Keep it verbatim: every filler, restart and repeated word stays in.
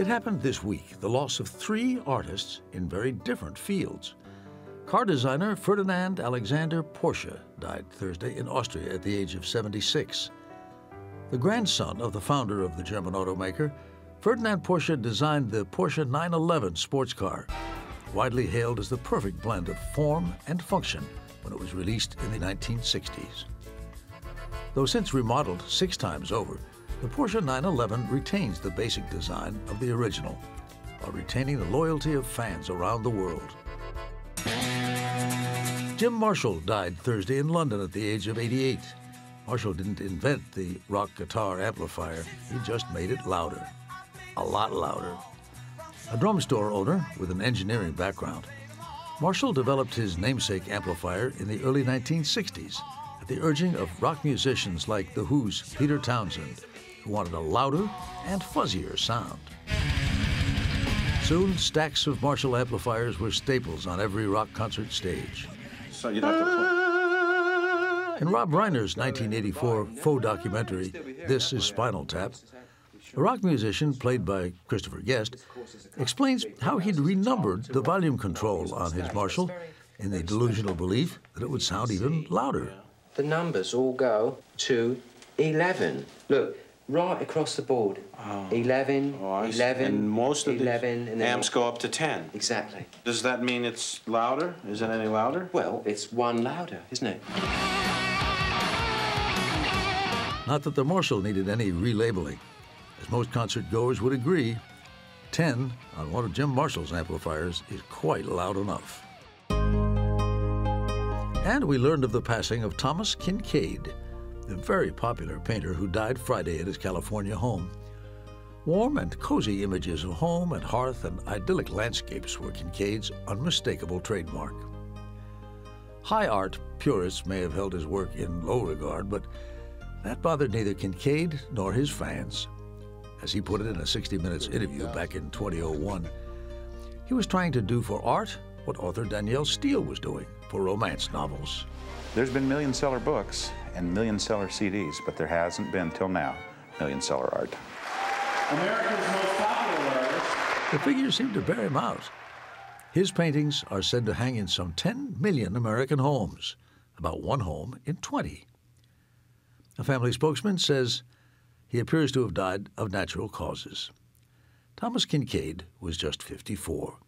It happened this week, the loss of three artists in very different fields. Car designer Ferdinand Alexander Porsche died Thursday in Austria at the age of seventy-six. The grandson of the founder of the German automaker, Ferdinand Porsche designed the Porsche nine eleven sports car, widely hailed as the perfect blend of form and function when it was released in the nineteen sixties. Though since remodeled six times over, the Porsche nine eleven retains the basic design of the original, while retaining the loyalty of fans around the world. Jim Marshall died Thursday in London at the age of eighty-eight. Marshall didn't invent the rock guitar amplifier, he just made it louder. A lot louder. A drum store owner with an engineering background, Marshall developed his namesake amplifier in the early nineteen sixties at the urging of rock musicians like The Who's Peter Townsend, who wanted a louder and fuzzier sound. Soon, stacks of Marshall amplifiers were staples on every rock concert stage. So you'd have to put... In Rob Reiner's nineteen eighty-four faux documentary, This Is Spinal Tap, a rock musician, played by Christopher Guest, explains how he'd renumbered the volume control on his Marshall in the delusional belief that it would sound even louder. The numbers all go to eleven. Look, right across the board. Oh. eleven, oh, eleven, and most of eleven, and amps go up to ten. Exactly. Does that mean it's louder? Is it any louder? Well, it's one louder, isn't it? Not that the Marshall needed any relabeling. As most concertgoers would agree, ten on one of Jim Marshall's amplifiers is quite loud enough. And we learned of the passing of Thomas Kinkade, the very popular painter who died Friday at his California home. Warm and cozy images of home and hearth and idyllic landscapes were Kinkade's unmistakable trademark. High art purists may have held his work in low regard, but that bothered neither Kinkade nor his fans. As he put it in a sixty minutes interview back in twenty oh one, he was trying to do for art what author Danielle Steele was doing for romance novels. There's been million-seller books and million-seller C Ds, but there hasn't been, till now, million-seller art. America's most popular artist. The figures seem to bear him out. His paintings are said to hang in some ten million American homes, about one home in twenty. A family spokesman says he appears to have died of natural causes. Thomas Kinkade was just fifty-four.